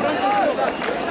Frank,